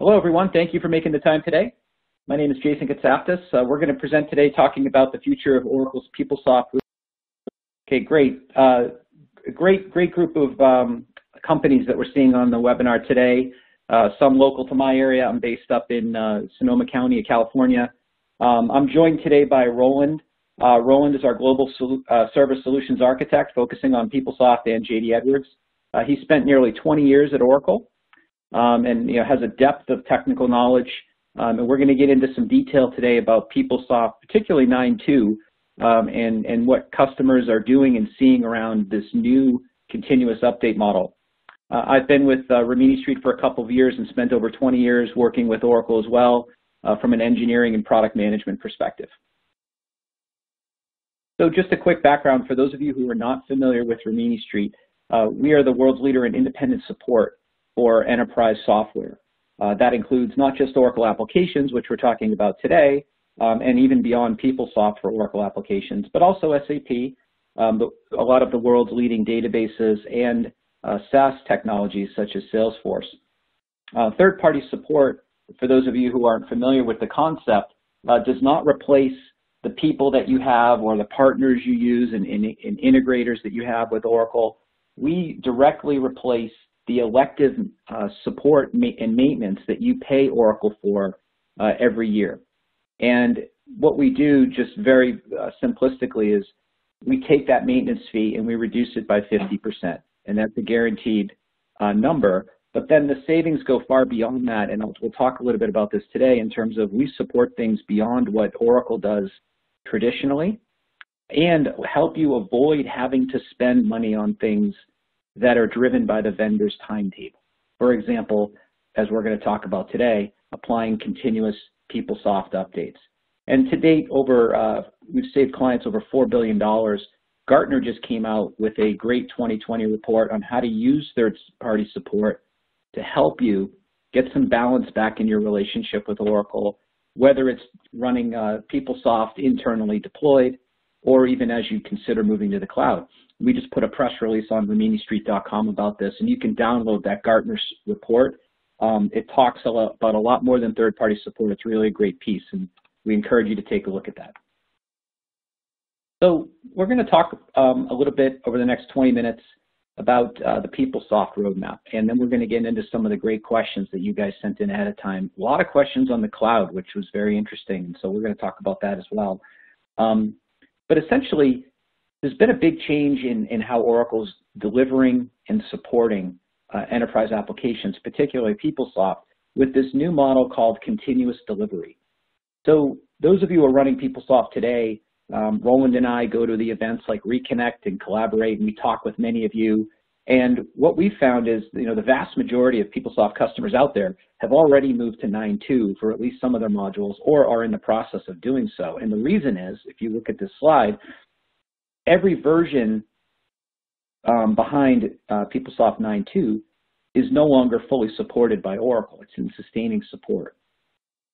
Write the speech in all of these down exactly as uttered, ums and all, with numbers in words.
Hello, everyone. Thank you for making the time today. My name is Jason Kotsaftis. Uh, we're going to present today talking about the future of Oracle's PeopleSoft. Okay, great. Uh, great, great group of um, companies that we're seeing on the webinar today. Uh, some local to my area. I'm based up in uh, Sonoma County, California. Um, I'm joined today by Roland. Uh, Roland is our Global Sol uh, Service Solutions Architect, focusing on PeopleSoft and J D Edwards. Uh, he spent nearly twenty years at Oracle. Um, and you know, has a depth of technical knowledge, um, and we're going to get into some detail today about PeopleSoft, particularly nine point two, um, and, and what customers are doing and seeing around this new continuous update model. Uh, I've been with uh, Rimini Street for a couple of years and spent over twenty years working with Oracle as well, uh, from an engineering and product management perspective. So just a quick background for those of you who are not familiar with Rimini Street, uh, we are the world's leader in independent support for enterprise software. Uh, that includes not just Oracle applications, which we're talking about today, um, and even beyond PeopleSoft for Oracle applications, but also S A P, um, the, a lot of the world's leading databases, and uh, SaaS technologies such as Salesforce. Uh, third-party support, for those of you who aren't familiar with the concept, uh, does not replace the people that you have or the partners you use and, and, and integrators that you have with Oracle. We directly replace the elective uh, support ma and maintenance that you pay Oracle for uh, every year. And what we do, just very uh, simplistically, is we take that maintenance fee and we reduce it by fifty percent, and that's a guaranteed uh, number. But then the savings go far beyond that, and I'll, we'll talk a little bit about this today in terms of we support things beyond what Oracle does traditionally and help you avoid having to spend money on things that are driven by the vendor's timetable. For example, as we're going to talk about today, applying continuous PeopleSoft updates. And to date, over uh, we've saved clients over four billion dollars. Gartner just came out with a great twenty twenty report on how to use third-party support to help you get some balance back in your relationship with Oracle, whether it's running uh, PeopleSoft internally deployed, or even as you consider moving to the cloud. We just put a press release on rimini street dot com about this, and you can download that Gartner report. Um, it talks a lot, about a lot more than third-party support. It's really a great piece, and we encourage you to take a look at that. So we're going to talk um, a little bit over the next twenty minutes about uh, the PeopleSoft roadmap, and then we're going to get into some of the great questions that you guys sent in ahead of time. A lot of questions on the cloud, which was very interesting, and so we're going to talk about that as well. Um, But essentially, there's been a big change in, in how Oracle's delivering and supporting uh, enterprise applications, particularly PeopleSoft, with this new model called continuous delivery. So those of you who are running PeopleSoft today, um, Roland and I go to the events like ReConnect and Collaborate, and we talk with many of you. And what we found is, you know, the vast majority of PeopleSoft customers out there have already moved to nine point two for at least some of their modules, or are in the process of doing so. And the reason is, if you look at this slide, every version um, behind uh, PeopleSoft nine point two is no longer fully supported by Oracle. It's in sustaining support.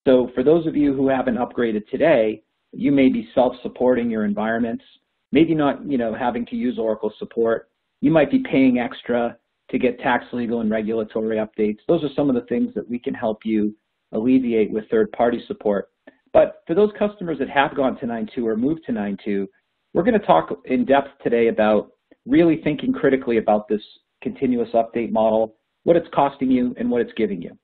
So for those of you who haven't upgraded today, you may be self-supporting your environments, maybe not, you know, having to use Oracle support. You might be paying extra to get tax, legal, and regulatory updates. Those are some of the things that we can help you alleviate with third-party support. But for those customers that have gone to nine point two or moved to nine point two, we're going to talk in depth today about really thinking critically about this continuous update model, what it's costing you and what it's giving you.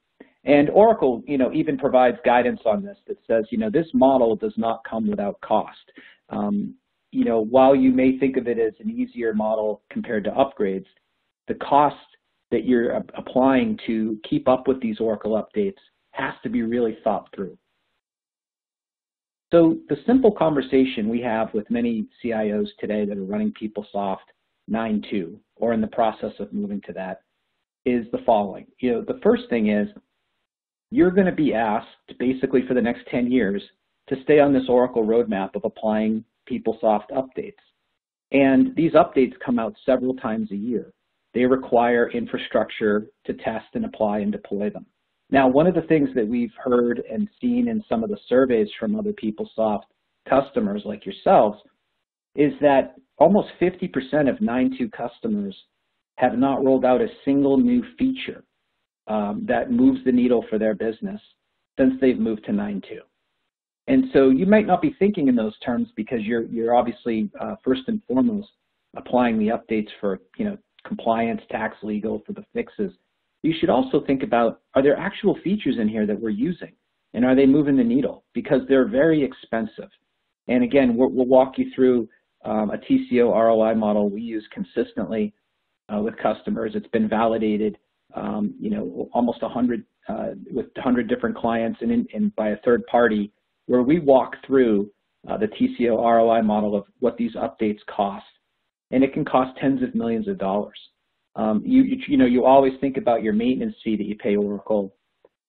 And Oracle, you know, even provides guidance on this that says, you know, this model does not come without cost. Um, You know, while you may think of it as an easier model compared to upgrades, the cost that you're applying to keep up with these Oracle updates has to be really thought through. So the simple conversation we have with many C I Os today that are running PeopleSoft nine point two or in the process of moving to that is the following. You know, the first thing is you're going to be asked basically for the next ten years to stay on this Oracle roadmap of applying PeopleSoft updates. And these updates come out several times a year. They require infrastructure to test and apply and deploy them. Now, one of the things that we've heard and seen in some of the surveys from other PeopleSoft customers like yourselves is that almost fifty percent of nine point two customers have not rolled out a single new feature um, that moves the needle for their business since they've moved to nine two. And so you might not be thinking in those terms because you're, you're obviously uh, first and foremost applying the updates for, you know, compliance, tax, legal, for the fixes. You should also think about, are there actual features in here that we're using? And are they moving the needle? Because they're very expensive. And again, we'll, we'll walk you through um, a T C O R O I model we use consistently uh, with customers. It's been validated, um, you know, almost one hundred, uh, with one hundred different clients and, in, and by a third party, where we walk through uh, the T C O R O I model of what these updates cost. And it can cost tens of millions of dollars. Um, you, you, you know, you always think about your maintenance fee that you pay Oracle,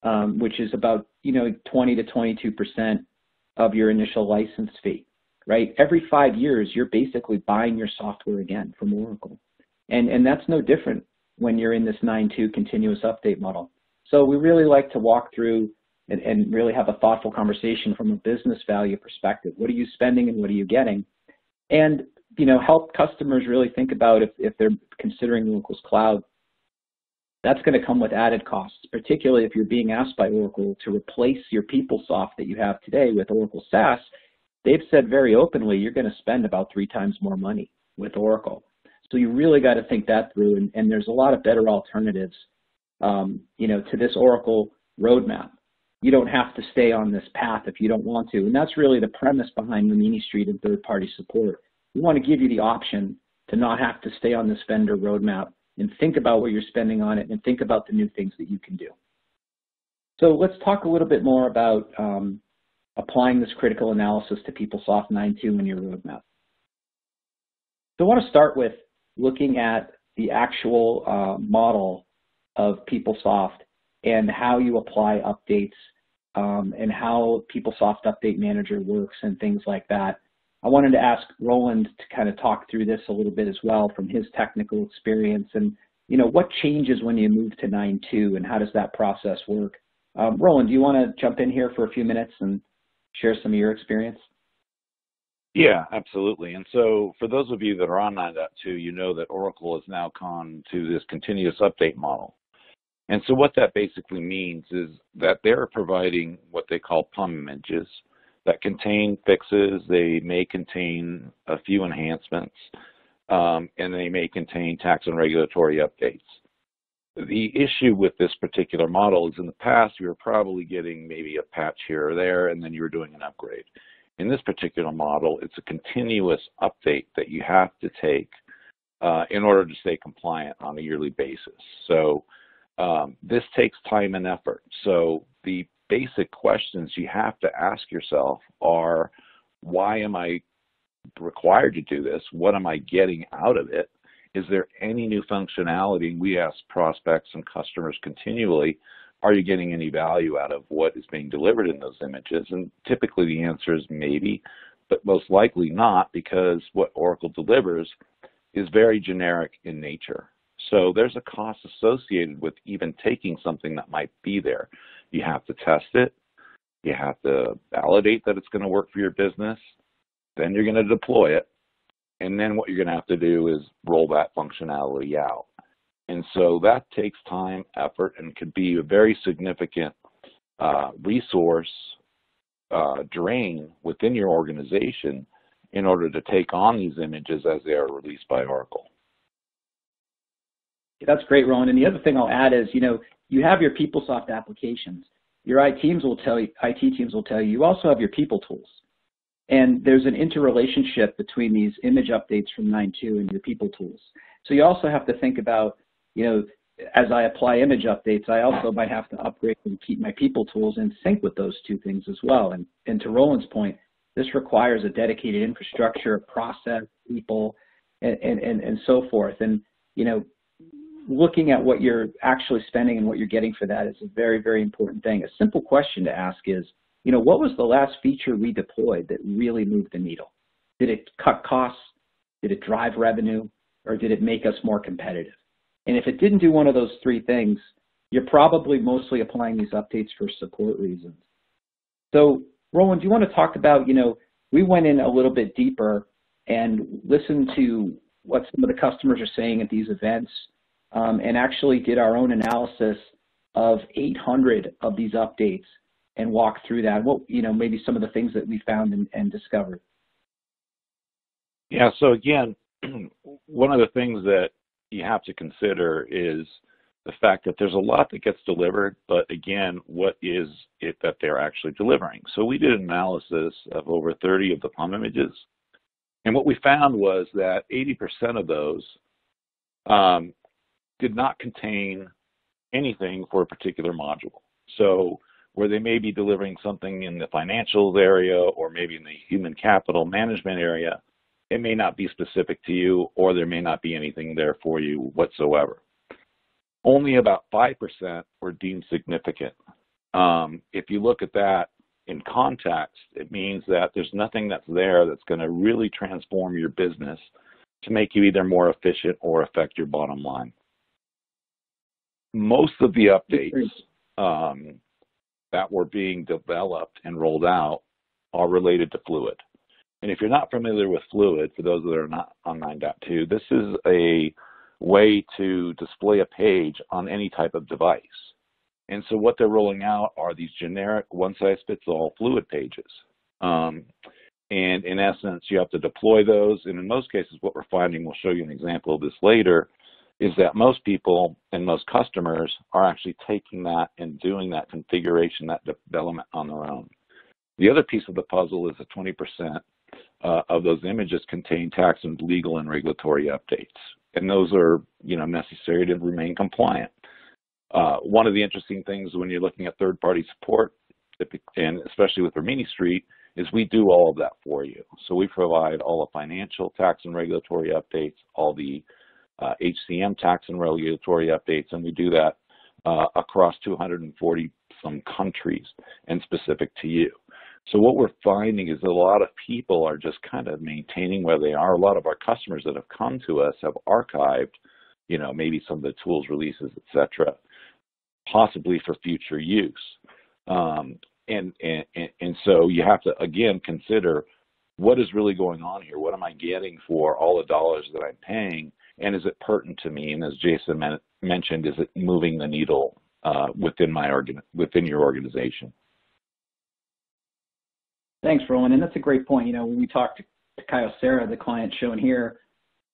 um, which is about, you know, twenty to twenty-two percent of your initial license fee, right? Every five years, you're basically buying your software again from Oracle. And, and that's no different when you're in this nine two continuous update model. So we really like to walk through and, and really have a thoughtful conversation from a business value perspective. What are you spending and what are you getting? And you know, help customers really think about if, if they're considering Oracle's cloud, that's going to come with added costs, particularly if you're being asked by Oracle to replace your PeopleSoft that you have today with Oracle SaaS. They've said very openly, you're going to spend about three times more money with Oracle. So you really got to think that through, and, and there's a lot of better alternatives, um, you know, to this Oracle roadmap. You don't have to stay on this path if you don't want to, and that's really the premise behind Rimini Street and third-party support. We want to give you the option to not have to stay on this vendor roadmap and think about what you're spending on it and think about the new things that you can do. So let's talk a little bit more about um, applying this critical analysis to PeopleSoft nine two in your roadmap. So I want to start with looking at the actual uh, model of PeopleSoft and how you apply updates um, and how PeopleSoft Update Manager works and things like that. I wanted to ask Roland to kind of talk through this a little bit as well from his technical experience and, you know, what changes when you move to nine two and how does that process work? Um, Roland, do you want to jump in here for a few minutes and share some of your experience? Yeah, absolutely. And so for those of you that are on nine point two, you know that Oracle has now gone to this continuous update model. And so what that basically means is that they're providing what they call P U M images that contain fixes. They may contain a few enhancements, um, and they may contain tax and regulatory updates. The issue with this particular model is in the past, you were probably getting maybe a patch here or there, and then you were doing an upgrade. In this particular model, it's a continuous update that you have to take uh, in order to stay compliant on a yearly basis. So um, this takes time and effort. So the basic questions you have to ask yourself are, why am I required to do this? What am I getting out of it? Is there any new functionality? We ask prospects and customers continually, are you getting any value out of what is being delivered in those images? And typically the answer is maybe, but most likely not, because what Oracle delivers is very generic in nature. So there's a cost associated with even taking something that might be there. You have to test it. You have to validate that it's going to work for your business. Then you're going to deploy it. And then what you're going to have to do is roll that functionality out. And so that takes time, effort, and could be a very significant uh, resource uh, drain within your organization in order to take on these images as they are released by Oracle. That's great, Roland. And the other thing I'll add is, you know, you have your PeopleSoft applications. Your I T teams will tell you, I T teams will tell you, you also have your people tools. And there's an interrelationship between these image updates from nine two and your people tools. So you also have to think about, you know, as I apply image updates, I also might have to upgrade and keep my people tools in sync with those two things as well. And, and to Roland's point, this requires a dedicated infrastructure, process, people, and, and, and so forth. And, you know, looking at what you're actually spending and what you're getting for that is a very, very important thing. A simple question to ask is, you know, what was the last feature we deployed that really moved the needle? Did it cut costs? Did it drive revenue? Or did it make us more competitive? And if it didn't do one of those three things, you're probably mostly applying these updates for support reasons. So, Roland, do you want to talk about, you know, we went in a little bit deeper and listened to what some of the customers are saying at these events, Um, and actually did our own analysis of eight hundred of these updates and walk through that. What, you know, maybe some of the things that we found and, and discovered. Yeah, so again, one of the things that you have to consider is the fact that there's a lot that gets delivered, but again, what is it that they're actually delivering? So we did an analysis of over thirty of the P U M images, and what we found was that eighty percent of those um, did not contain anything for a particular module. So where they may be delivering something in the financials area or maybe in the human capital management area, it may not be specific to you, or there may not be anything there for you whatsoever. Only about five percent were deemed significant. Um, if you look at that in context, it means that there's nothing that's there that's going to really transform your business to make you either more efficient or affect your bottom line. Most of the updates um, that were being developed and rolled out are related to Fluid. And if you're not familiar with Fluid, for those that are not on nine point two, this is a way to display a page on any type of device. And so what they're rolling out are these generic one-size-fits-all Fluid pages. Um, and in essence, you have to deploy those. And in most cases, what we're finding, we'll show you an example of this later, is that most people and most customers are actually taking that and doing that configuration, that development on their own. The other piece of the puzzle is the twenty percent uh, of those images contain tax and legal and regulatory updates. And those are, you know, necessary to remain compliant. Uh, one of the interesting things when you're looking at third-party support, and especially with Rimini Street, is we do all of that for you. So we provide all the financial tax and regulatory updates, all the uh, H C M tax and regulatory updates, and we do that uh, across two hundred forty some countries and specific to you. So what we're finding is that a lot of people are just kind of maintaining where they are. A lot of our customers that have come to us have archived, you know, maybe some of the tools, releases, et cetera, possibly for future use. Um, and, and, and so you have to, again, consider what is really going on here. What am I getting for all the dollars that I'm paying? And is it pertinent to me? And as Jason mentioned, is it moving the needle uh, within, my organ within your organization? Thanks, Roland, and that's a great point. You know, when we talked to Kyocera, the client shown here,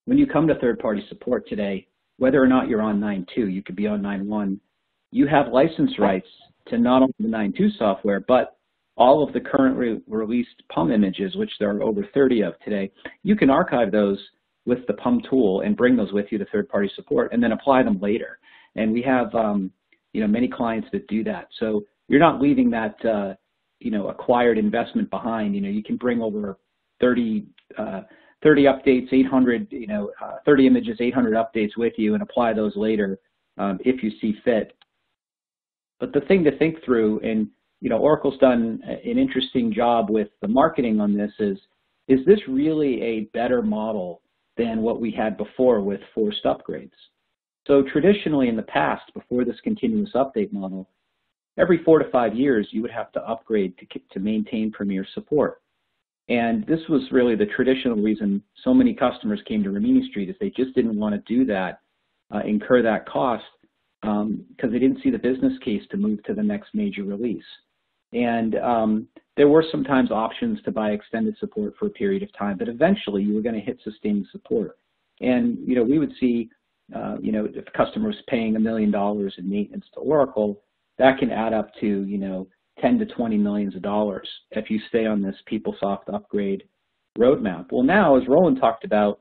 when you come to third-party support today, whether or not you're on nine point two, you could be on nine point one, you have license rights to not only the nine point two software, but all of the currently released P U M images, which there are over thirty of today. You can archive those with the P U M tool and bring those with you to third-party support and then apply them later. And we have, um, you know, many clients that do that. So you're not leaving that uh, you know, acquired investment behind. You know, you can bring over thirty, uh, thirty updates, eight hundred, you know, uh, thirty images, eight hundred updates with you and apply those later um, if you see fit. But the thing to think through, and, you know, Oracle's done an interesting job with the marketing on this, is, is this really a better model than what we had before with forced upgrades? So traditionally in the past, before this continuous update model, every four to five years, you would have to upgrade to, to maintain premier support. And this was really the traditional reason so many customers came to Rimini Street, is they just didn't want to do that, uh, incur that cost, because um, they didn't see the business case to move to the next major release. And um, there were sometimes options to buy extended support for a period of time, but eventually you were going to hit sustaining support. And, you know, we would see, uh, you know, if a customer was paying a million dollars in maintenance to Oracle, that can add up to, you know, ten to twenty millions of dollars if you stay on this PeopleSoft upgrade roadmap. Well, now, as Roland talked about,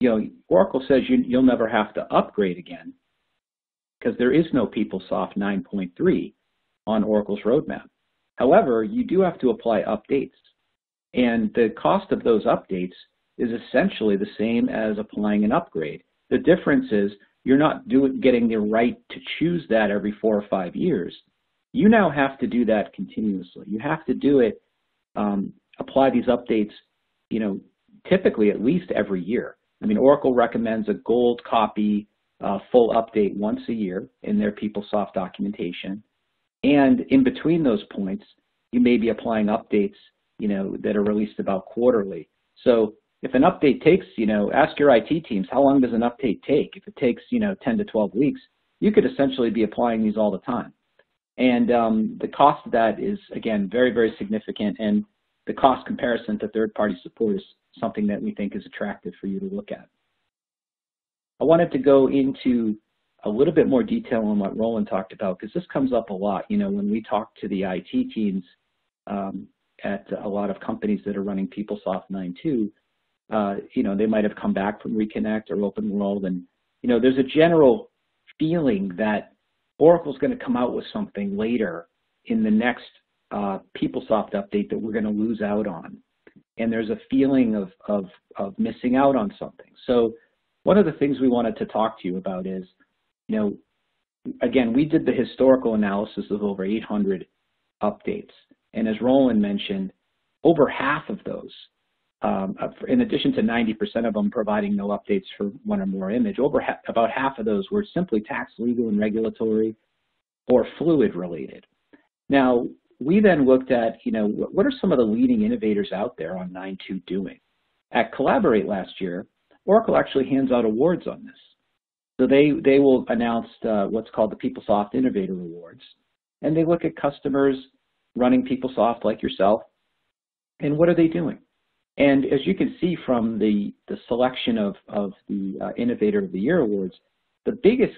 you know, Oracle says you, you'll never have to upgrade again because there is no PeopleSoft nine point three on Oracle's roadmap. However, you do have to apply updates, and the cost of those updates is essentially the same as applying an upgrade. The difference is, you're not doing, getting the right to choose that every four or five years. You now have to do that continuously. You have to do it, um, apply these updates, you know, typically at least every year. I mean, Oracle recommends a gold copy uh, full update once a year in their PeopleSoft documentation. And in between those points, you may be applying updates, you know, that are released about quarterly. So if an update takes, you know, ask your I T teams, how long does an update take? If it takes, you know, ten to twelve weeks, you could essentially be applying these all the time. And um, the cost of that is, again, very, very significant. And the cost comparison to third-party support is something that we think is attractive for you to look at. I wanted to go into a little bit more detail on what Roland talked about, because this comes up a lot. You know, when we talk to the I T teams um, at a lot of companies that are running PeopleSoft nine point two, uh, you know, they might have come back from ReConnect or OpenWorld, and, you know, there's a general feeling that Oracle's going to come out with something later in the next uh, PeopleSoft update that we're going to lose out on. And there's a feeling of, of, of missing out on something. So one of the things we wanted to talk to you about is, you know, again, we did the historical analysis of over eight hundred updates. And as Roland mentioned, over half of those, um, in addition to ninety percent of them providing no updates for one or more image, over ha about half of those were simply tax, legal, and regulatory or Fluid related. Now, we then looked at, you know, what are some of the leading innovators out there on nine point two doing? At Collaborate last year, Oracle actually hands out awards on this. So they, they will announce uh, what's called the PeopleSoft Innovator Awards, and they look at customers running PeopleSoft like yourself, and what are they doing? And as you can see from the, the selection of, of the uh, Innovator of the Year Awards, the biggest,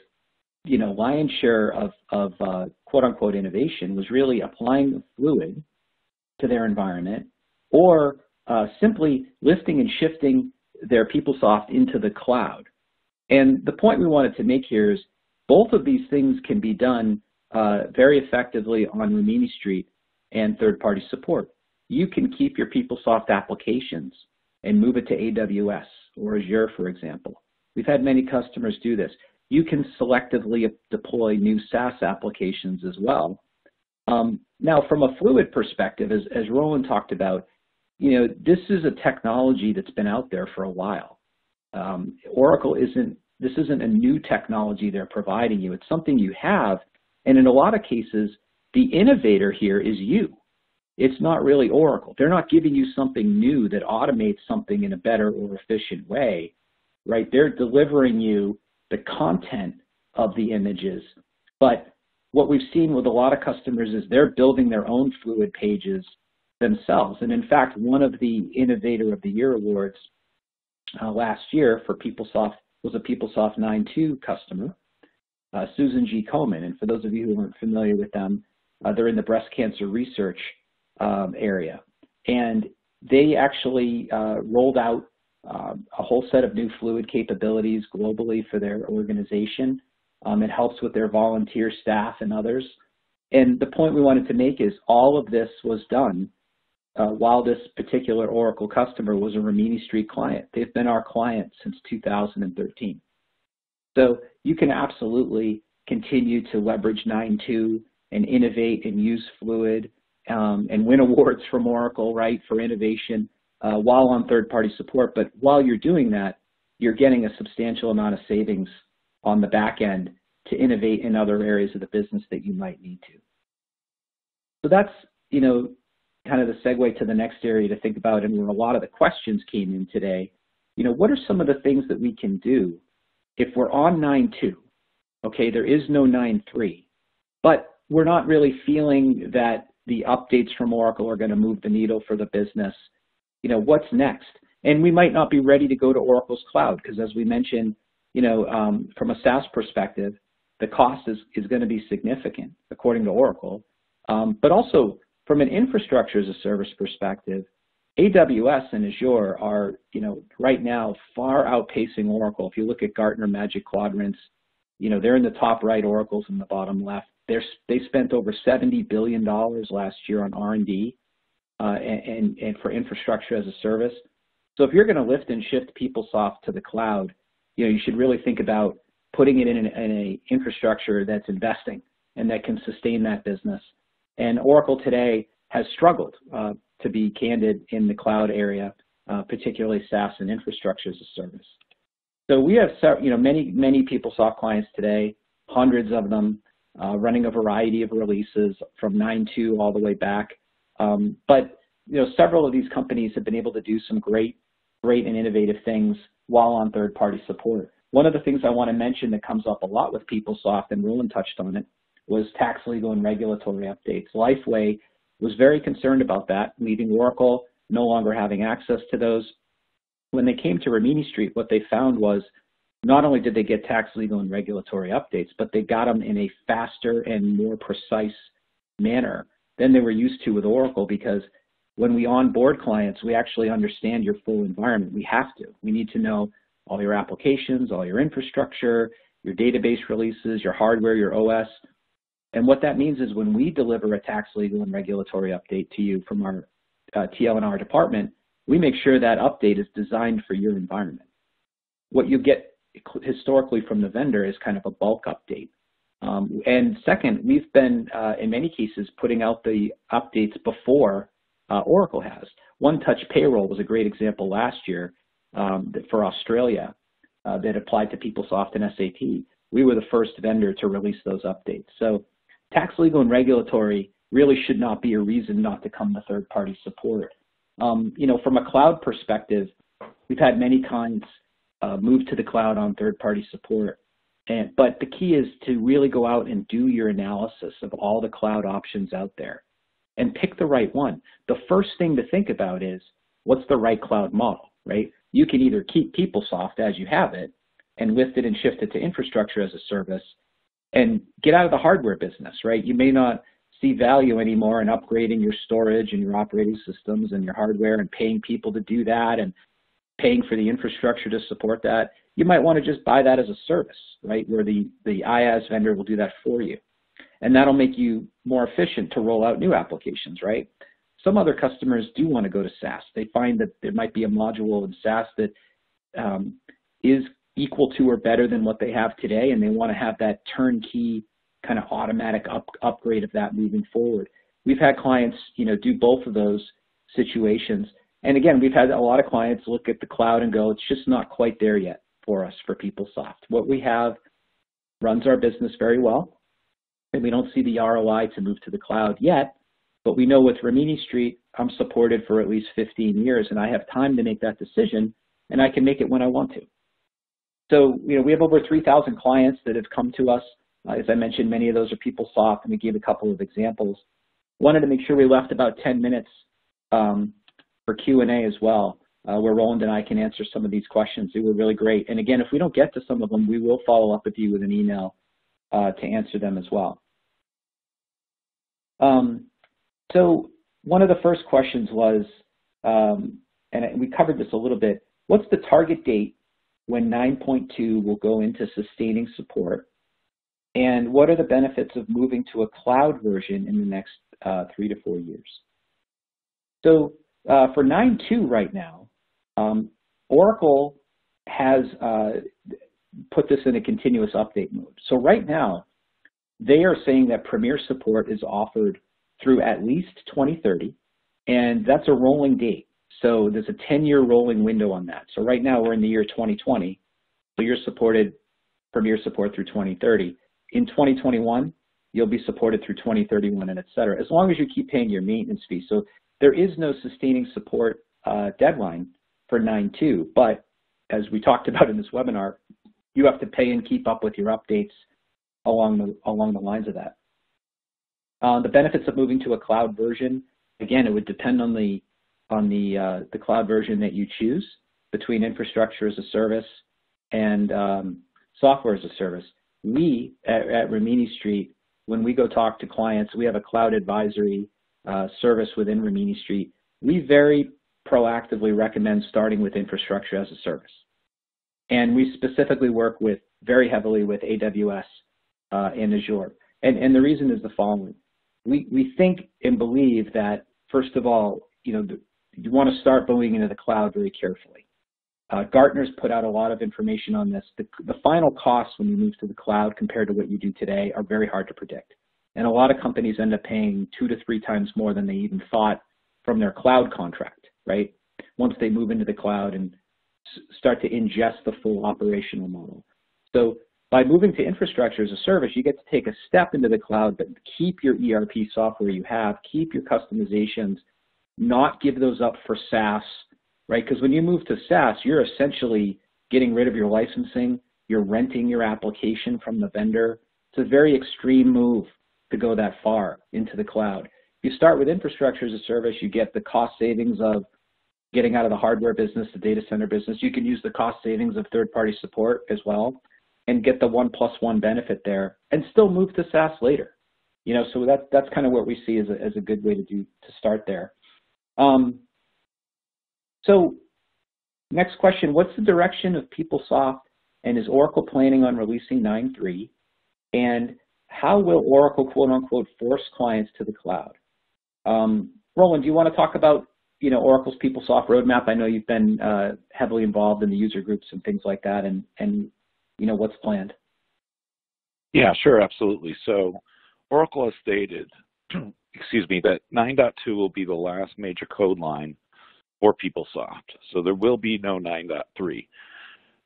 you know, lion's share of, of uh, quote-unquote innovation was really applying Fluid to their environment, or uh, simply lifting and shifting their PeopleSoft into the cloud. And the point we wanted to make here is both of these things can be done uh, very effectively on Rimini Street and third-party support. You can keep your PeopleSoft applications and move it to A W S or Azure, for example. We've had many customers do this. You can selectively deploy new SaaS applications as well. Um, now, from a Fluid perspective, as, as Roland talked about, you know, this is a technology that's been out there for a while. Um, Oracle isn't, this isn't a new technology they're providing you. It's something you have, and in a lot of cases, the innovator here is you. It's not really Oracle. They're not giving you something new that automates something in a better or efficient way, right? They're delivering you the content of the images, but what we've seen with a lot of customers is they're building their own Fluid pages themselves. And in fact, one of the Innovator of the Year awards Uh, last year for PeopleSoft was a PeopleSoft nine point two customer, uh, Susan G. Komen. And for those of you who aren't familiar with them, uh, they're in the breast cancer research um, area. And they actually uh, rolled out uh, a whole set of new Fluid capabilities globally for their organization. Um, it helps with their volunteer staff and others. And the point we wanted to make is all of this was done Uh, while this particular Oracle customer was a Rimini Street client. They've been our client since two thousand thirteen. So you can absolutely continue to leverage nine point two and innovate and use Fluid um, and win awards from Oracle, right, for innovation uh, while on third-party support. But while you're doing that, you're getting a substantial amount of savings on the back end to innovate in other areas of the business that you might need to. So that's, you know, kind of the segue to the next area to think about, and where a lot of the questions came in today. You know, what are some of the things that we can do if we're on nine point two? Okay, there is no nine point three, but we're not really feeling that the updates from Oracle are going to move the needle for the business. You know, what's next? And we might not be ready to go to Oracle's cloud, because as we mentioned, you know, um, from a SaaS perspective, the cost is, is going to be significant, according to Oracle, um, but also, from an infrastructure as a service perspective, A W S and Azure are, you know, right now far outpacing Oracle. If you look at Gartner Magic Quadrants, you know, they're in the top right, Oracle's in the bottom left. They're, they spent over seventy billion dollars last year on R and D uh, and, and for infrastructure as a service. So if you're going to lift and shift PeopleSoft to the cloud, you know, you should really think about putting it in an in a infrastructure that's investing and that can sustain that business. And Oracle today has struggled, uh, to be candid, in the cloud area, uh, particularly SaaS and infrastructure as a service. So we have, you know, many, many PeopleSoft clients today, hundreds of them, uh, running a variety of releases from nine point two all the way back. Um, but, you know, several of these companies have been able to do some great, great and innovative things while on third-party support. One of the things I want to mention that comes up a lot with PeopleSoft, and Roland touched on it, was tax, legal, and regulatory updates. LifeWay was very concerned about that, leaving Oracle, no longer having access to those. When they came to Rimini Street, what they found was not only did they get tax, legal, and regulatory updates, but they got them in a faster and more precise manner than they were used to with Oracle, because when we onboard clients, we actually understand your full environment. We have to. We need to know all your applications, all your infrastructure, your database releases, your hardware, your O S. And what that means is when we deliver a tax, legal, and regulatory update to you from our uh, T L and R department, we make sure that update is designed for your environment. What you get historically from the vendor is kind of a bulk update. Um, and second, we've been, uh, in many cases, putting out the updates before uh, Oracle has. One Touch Payroll was a great example last year um, for Australia uh, that applied to PeopleSoft and S A P. We were the first vendor to release those updates. So tax, legal, and regulatory really should not be a reason not to come to third-party support. Um, you know, from a cloud perspective, we've had many clients uh, move to the cloud on third-party support. And, but the key is to really go out and do your analysis of all the cloud options out there and pick the right one. The first thing to think about is, what's the right cloud model, right? You can either keep PeopleSoft as you have it and lift it and shift it to infrastructure as a service and get out of the hardware business, right? You may not see value anymore in upgrading your storage and your operating systems and your hardware and paying people to do that and paying for the infrastructure to support that. You might want to just buy that as a service, right, where the, the IaaS vendor will do that for you. And that'll make you more efficient to roll out new applications, right? Some other customers do want to go to SaaS. They find that there might be a module in SaaS that um, is equal to or better than what they have today, and they want to have that turnkey kind of automatic up, upgrade of that moving forward. We've had clients, you know, do both of those situations. And again, we've had a lot of clients look at the cloud and go, it's just not quite there yet for us for PeopleSoft. What we have runs our business very well, and we don't see the R O I to move to the cloud yet, but we know with Rimini Street, I'm supported for at least fifteen years, and I have time to make that decision, and I can make it when I want to. So, you know, we have over three thousand clients that have come to us. Uh, as I mentioned, many of those are PeopleSoft, and we gave a couple of examples. Wanted to make sure we left about ten minutes um, for Q and A as well, uh, where Roland and I can answer some of these questions. They were really great. And again, if we don't get to some of them, we will follow up with you with an email uh, to answer them as well. Um, so one of the first questions was, um, and we covered this a little bit, what's the target date when nine point two will go into sustaining support? And what are the benefits of moving to a cloud version in the next uh, three to four years? So uh, for nine point two right now, um, Oracle has uh, put this in a continuous update mode. So right now, they are saying that Premier support is offered through at least twenty thirty, and that's a rolling date. So there's a ten-year rolling window on that. So right now, we're in the year twenty twenty, so you're supported Premier support through twenty thirty. In twenty twenty-one, you'll be supported through twenty thirty-one, and et cetera, as long as you keep paying your maintenance fee. So there is no sustaining support uh, deadline for nine point two, but as we talked about in this webinar, you have to pay and keep up with your updates along the, along the lines of that. Uh, the benefits of moving to a cloud version, again, it would depend on the, on the, uh, the cloud version that you choose between infrastructure as a service and um, software as a service. We at, at Rimini Street, when we go talk to clients, we have a cloud advisory uh, service within Rimini Street. We very proactively recommend starting with infrastructure as a service. And we specifically work with very heavily with A W S uh, and Azure. And, and the reason is the following. We, we think and believe that, first of all, you know, you want to start going into the cloud very carefully. Uh, Gartner's put out a lot of information on this. The, the final costs when you move to the cloud compared to what you do today are very hard to predict. And a lot of companies end up paying two to three times more than they even thought from their cloud contract, right? Once they move into the cloud and s start to ingest the full operational model. So by moving to infrastructure as a service, you get to take a step into the cloud, but keep your E R P software you have, keep your customizations, not give those up for SaaS, right? Because when you move to SaaS, you're essentially getting rid of your licensing, You're renting your application from the vendor. It's a very extreme move to go that far into the cloud. If you start with infrastructure as a service, you get the cost savings of getting out of the hardware business, the data center business. You can use the cost savings of third-party support as well and get the one plus one benefit there and still move to SaaS later. You know, so that, that's kind of what we see as a, as a good way to do to start there. Um, so next question, what's the direction of PeopleSoft, and is Oracle planning on releasing nine point three? And how will Oracle, quote unquote, force clients to the cloud? Um, Roland, do you want to talk about, you know, Oracle's PeopleSoft roadmap? I know you've been uh, heavily involved in the user groups and things like that, and, and you know, what's planned? Yeah, sure, absolutely. So Oracle has stated, excuse me, that nine point two will be the last major code line for PeopleSoft. So there will be no nine point three.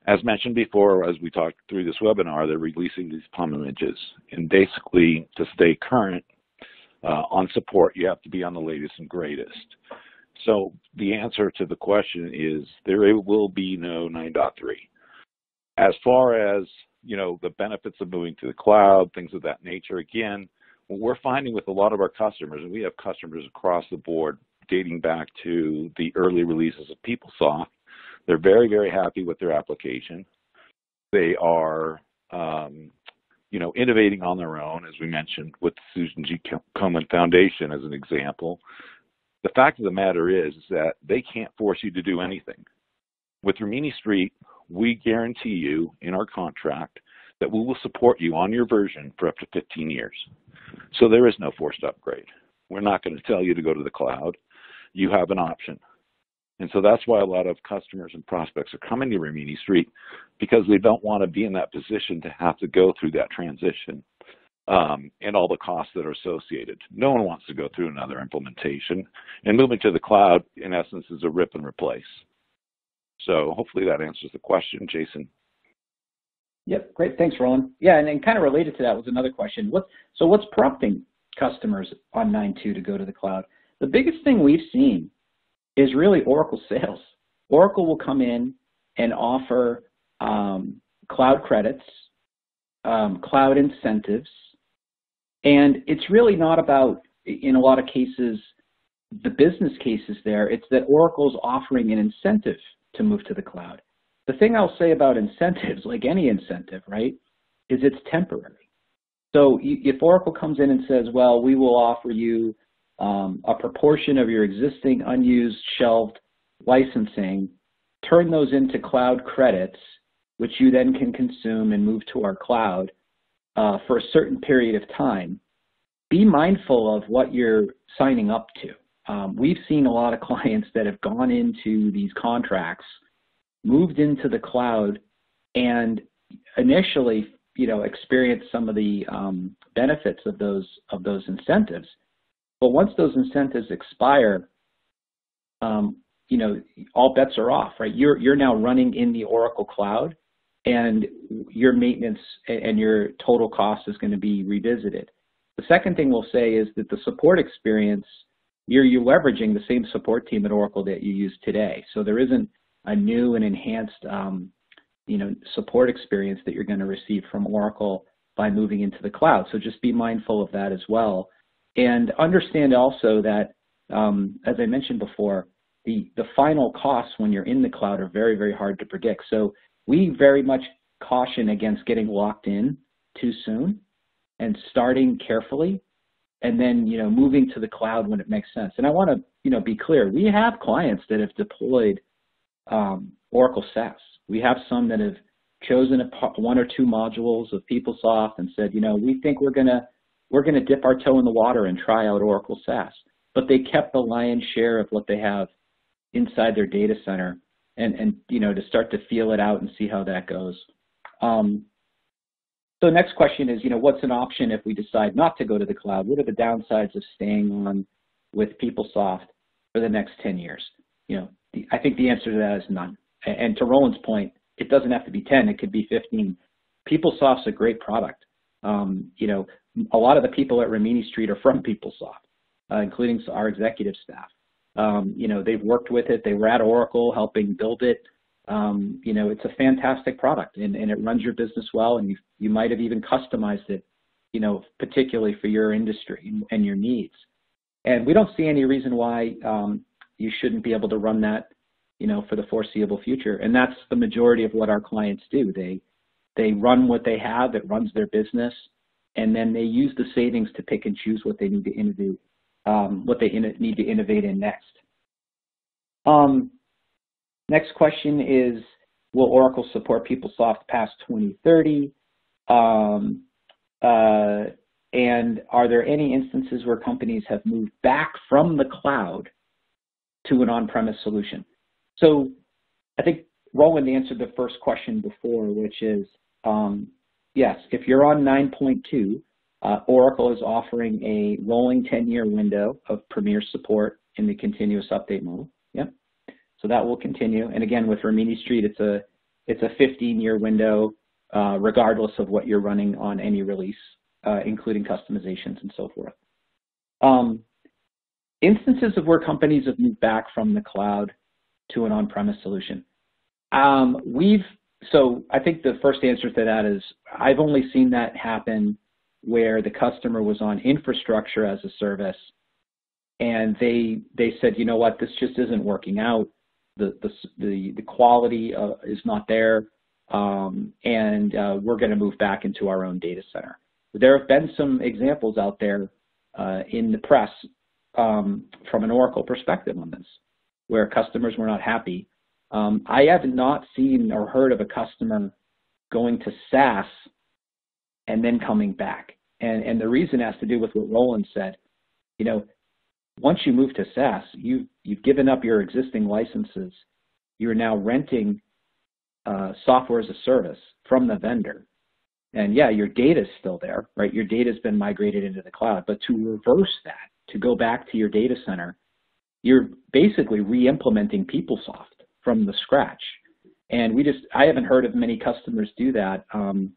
As mentioned before, as we talked through this webinar, they're releasing these P U M images. And basically, to stay current uh, on support, you have to be on the latest and greatest. So the answer to the question is there will be no nine point three. As far as, you know, the benefits of moving to the cloud, things of that nature, again, what we're finding with a lot of our customers, and we have customers across the board dating back to the early releases of PeopleSoft, they're very, very happy with their application. They are, um, you know, innovating on their own, as we mentioned, with the Susan G. Komen Foundation as an example. The fact of the matter is, is that they can't force you to do anything. With Rimini Street, we guarantee you in our contract that we will support you on your version for up to fifteen years. So there is no forced upgrade. We're not going to tell you to go to the cloud. You have an option. And so that's why a lot of customers and prospects are coming to Rimini Street, because they don't want to be in that position to have to go through that transition um, and all the costs that are associated. No one wants to go through another implementation. And moving to the cloud, in essence, is a rip and replace. So hopefully that answers the question, Jason. Yep, great. Thanks, Roland. Yeah, and then kind of related to that was another question. What, so what's prompting customers on nine point two to go to the cloud? The biggest thing we've seen is really Oracle sales. Oracle will come in and offer um, cloud credits, um, cloud incentives, and it's really not about, in a lot of cases, the business cases there. It's that Oracle's offering an incentive to move to the cloud. The thing I'll say about incentives, like any incentive, right, is it's temporary. So if Oracle comes in and says, well, we will offer you Um, a proportion of your existing unused shelved licensing, turn those into cloud credits, which you then can consume and move to our cloud uh, for a certain period of time. Be mindful of what you're signing up to. Um, we've seen a lot of clients that have gone into these contracts, moved into the cloud, and initially, you know, experienced some of the um, benefits of those of those incentives. But once those incentives expire, um, you know, all bets are off, right? You're, you're now running in the Oracle Cloud, and your maintenance and your total cost is going to be revisited. The second thing we'll say is that the support experience, you're, you're leveraging the same support team at Oracle that you use today. So there isn't a new and enhanced, um, you know, support experience that you're going to receive from Oracle by moving into the cloud. So just be mindful of that as well. And understand also that, um, as I mentioned before, the, the final costs when you're in the cloud are very, very hard to predict. So we very much caution against getting locked in too soon and starting carefully and then, you know, moving to the cloud when it makes sense. And I want to, you know, be clear. We have clients that have deployed um, Oracle SaaS. We have some that have chosen a, one or two modules of PeopleSoft and said, you know, we think we're going to We're going to dip our toe in the water and try out Oracle SaaS. But they kept the lion's share of what they have inside their data center and, and you know, to start to feel it out and see how that goes. Um, so next question is, you know, what's an option if we decide not to go to the cloud? What are the downsides of staying on with PeopleSoft for the next ten years? You know, the, I think the answer to that is none. And, and to Roland's point, it doesn't have to be ten. It could be fifteen. PeopleSoft's a great product. Um, you know, a lot of the people at Rimini Street are from PeopleSoft, uh, including our executive staff. Um, you know, they've worked with it. They were at Oracle helping build it. um, you know, it's a fantastic product, and, and it runs your business well, and you, you might have even customized it, you know, particularly for your industry and your needs. And we don't see any reason why um, you shouldn't be able to run that, you know, for the foreseeable future. And that's the majority of what our clients do. They, they run what they have, it runs their business, and then they use the savings to pick and choose what they need to innovate, um, what they in need to innovate in next. Um, next question is, will Oracle support PeopleSoft past twenty thirty? Um, uh, and are there any instances where companies have moved back from the cloud to an on-premise solution? So I think Roland answered the first question before, which is, um, yes, if you're on nine point two, uh, Oracle is offering a rolling ten-year window of premier support in the continuous update model. Yep. So that will continue. And again, with Rimini Street, it's a it's a fifteen-year window, uh, regardless of what you're running on any release, uh, including customizations and so forth. Um, instances of where companies have moved back from the cloud to an on-premise solution. Um, we've so I think the first answer to that is I've only seen that happen where the customer was on infrastructure as a service, and they they said, you know what, this just isn't working out. The the the, the quality uh, is not there, um, and uh, we're going to move back into our own data center. There have been some examples out there uh, in the press um, from an Oracle perspective on this, where customers were not happy. Um, I have not seen or heard of a customer going to SaaS and then coming back. And, and the reason has to do with what Roland said. You know, once you move to SaaS, you, you've given up your existing licenses. You're now renting uh, software as a service from the vendor. And yeah, your data is still there, right? Your data has been migrated into the cloud. But to reverse that, to go back to your data center, you're basically re-implementing PeopleSoft from the scratch. And we just, I haven't heard of many customers do that. Um,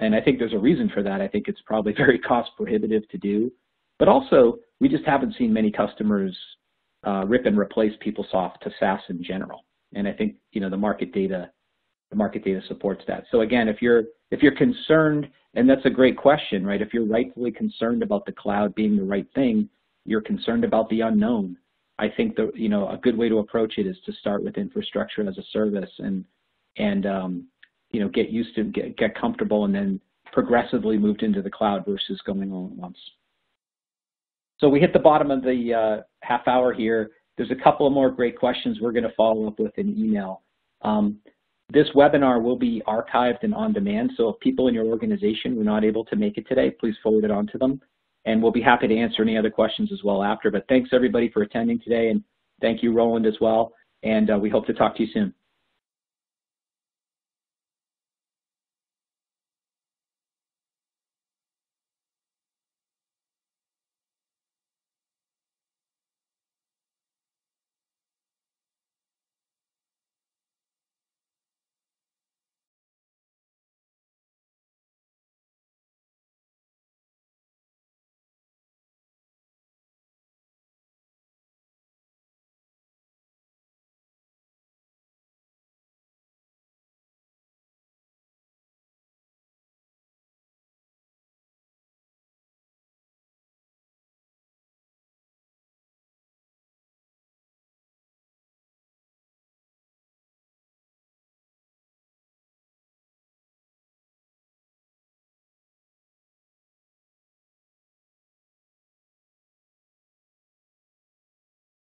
and I think there's a reason for that. I think it's probably very cost prohibitive to do, but also we just haven't seen many customers uh, rip and replace PeopleSoft to SaaS in general. And I think, you know, the market data, the market data supports that. So again, if you're, if you're concerned, and that's a great question, right? If you're rightfully concerned about the cloud being the right thing, you're concerned about the unknown. I think the, you know, a good way to approach it is to start with infrastructure as a service and, and um, you know, get used to, get, get comfortable, and then progressively moved into the cloud versus going all at once. So we hit the bottom of the uh, half hour here. There's a couple of more great questions we're going to follow up with in email. Um, this webinar will be archived and on demand, so if people in your organization were not able to make it today, please forward it on to them. And we'll be happy to answer any other questions as well after. But thanks, everybody, for attending today. And thank you, Roland, as well. And uh, we hope to talk to you soon.